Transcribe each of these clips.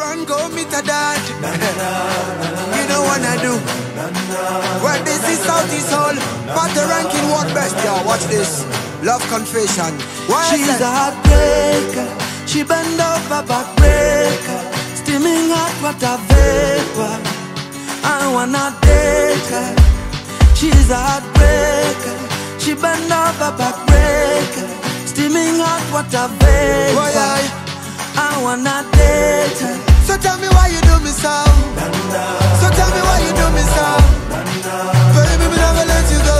run, go meet a dad. You know what I do. Well, this is Southeast Hall, but the ranking what best. Yeah, watch this. Love confession. She's a heartbreaker. She bend over backbreaker. Steaming hot water vapor. I wanna date her. She's a heartbreaker. She bend over backbreaker. Steaming hot water vapor. I wanna date her. So tell me why you do me so. So tell me why you do me so. Baby, me never let you go.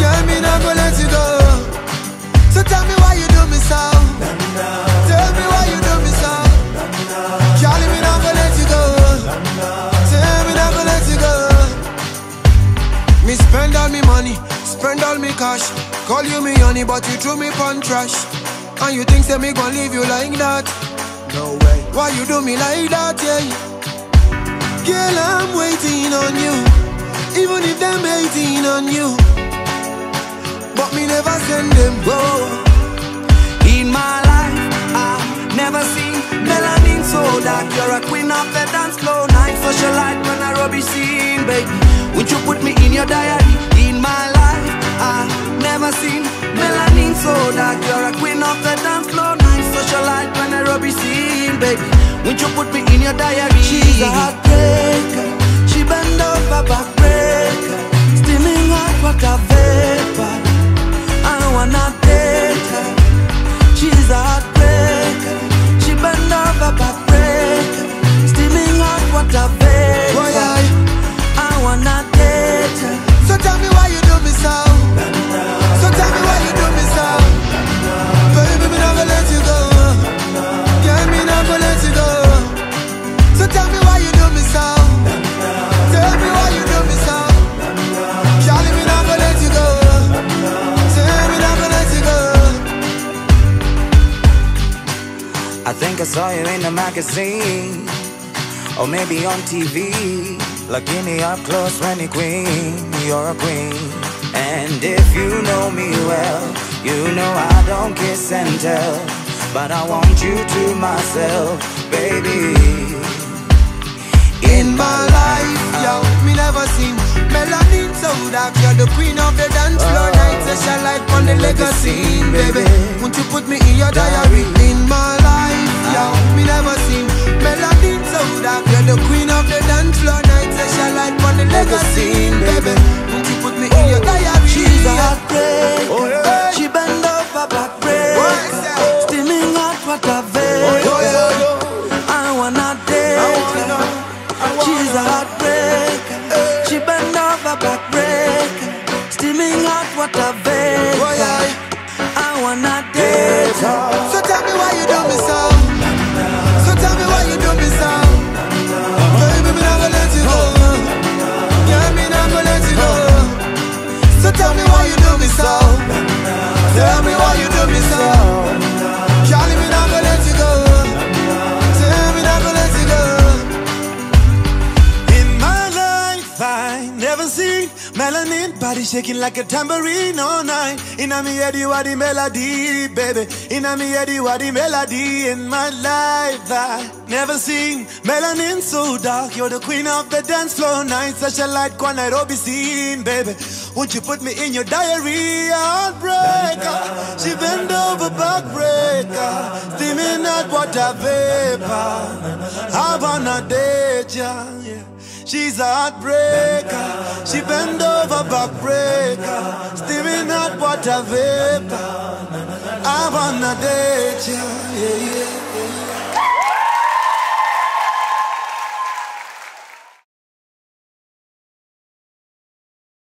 Girl, me never let you go. So tell me why you do me so. Tell me why you do me so. Girl, me never let you go. Tell me never let you go. Me spend all me money, spend all me cash. Call you me honey, but you threw me pon trash. And you think say me gon' leave you like that? No way. Why you do me like that, yeah? Girl, I'm waiting on you, even if them hating on you. But me never send them go. In my life, I've never seen melanin so dark. You're a queen of the dance floor. Night socialite when I rubbish scene, baby. Would you put me in your diary? In my life, I've never seen melanin so dark. You're a queen of the dance floor. Nice socialite when I rub it in, baby. Won't you put me in your diary? She's a heartbreaker. She bend over backbreaker. Steaming hot water vapor. I wanna date her. She's a heartbreaker. She bend over backbreaker. Steaming hot water vapor. I wanna date her. So tell me why you do me so. So tell me why you do me so. Baby, me never let you go. Girl, me never let you go. So tell me why you do me so. Tell me why you do me so. Charlie, me never let you go. Tell me never let you go. I think I saw you in the magazine, or maybe on TV. Looking me up close when you're queen. You're a queen. And if you know me well, you know I don't kiss and tell, but I want you to myself, baby. In my life, yo, me never seen melanin so dark. You're the queen of the dance floor. Night session light on the legacy, baby. Won't you put me in your diary? In my life, yo, me never seen melanin so dark. You're the queen of the dance floor. Night session light on the legacy, baby. Won't you put me in your diary? She's a heartbreaker. Oh, yeah. She bend over backbreaker. Steaming hot water vapor. Oh, yeah. I wanna date her. She's a heartbreaker. She bend over backbreaker. Steaming hot water vapor. Oh, yeah. I wanna date her. So tell me why you do me so. So tell me why you do me so. Baby, me never let you go. Girl, me never let you go. So tell me why you do me so. Tell me why you do me so. Charlie, me never let you go. Tell me never let you go. In my life, I never seen melanin body shaking like a tambourine all night. In a me head you are the melody, baby. In a me head you are the melody. In my life, I never seen melanin so dark. You're the queen of the dance floor. Night such a light, quite Nairobi scene, baby. Won't you put me in your diary? Heartbreaker. She bend over backbreaker. Steaming hot water vapor. I wanna date ya, yeah. She's a heartbreaker. She bend over backbreaker. Steaming hot water vapor. I wanna date ya, yeah, yeah, yeah.